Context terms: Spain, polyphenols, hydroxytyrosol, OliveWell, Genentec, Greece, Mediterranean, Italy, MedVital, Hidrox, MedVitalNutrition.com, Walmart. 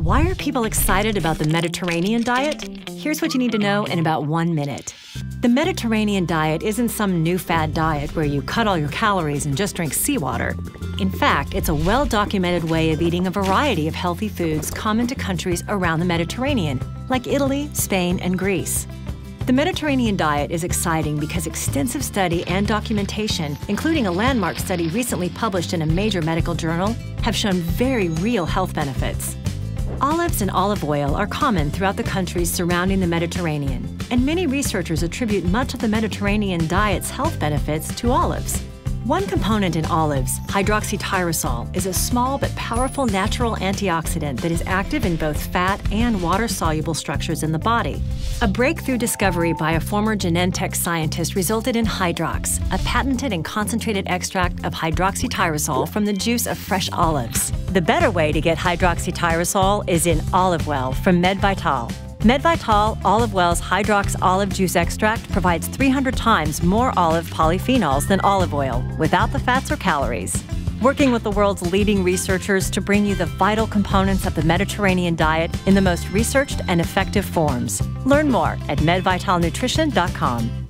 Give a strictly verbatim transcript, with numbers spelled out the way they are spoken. Why are people excited about the Mediterranean diet? Here's what you need to know in about one minute. The Mediterranean diet isn't some new fad diet where you cut all your calories and just drink seawater. In fact, it's a well-documented way of eating a variety of healthy foods common to countries around the Mediterranean, like Italy, Spain, and Greece. The Mediterranean diet is exciting because extensive study and documentation, including a landmark study recently published in a major medical journal, have shown very real health benefits. Olives and olive oil are common throughout the countries surrounding the Mediterranean, and many researchers attribute much of the Mediterranean diet's health benefits to olives. One component in olives, hydroxytyrosol, is a small but powerful natural antioxidant that is active in both fat and water-soluble structures in the body. A breakthrough discovery by a former Genentec scientist resulted in Hidrox, a patented and concentrated extract of hydroxytyrosol from the juice of fresh olives. The better way to get hydroxytyrosol is in OliveWell from MedVital. MedVital OliveWell's Hidrox olive juice extract provides three hundred times more olive polyphenols than olive oil, without the fats or calories. Working with the world's leading researchers to bring you the vital components of the Mediterranean diet in the most researched and effective forms. Learn more at Med Vital Nutrition dot com.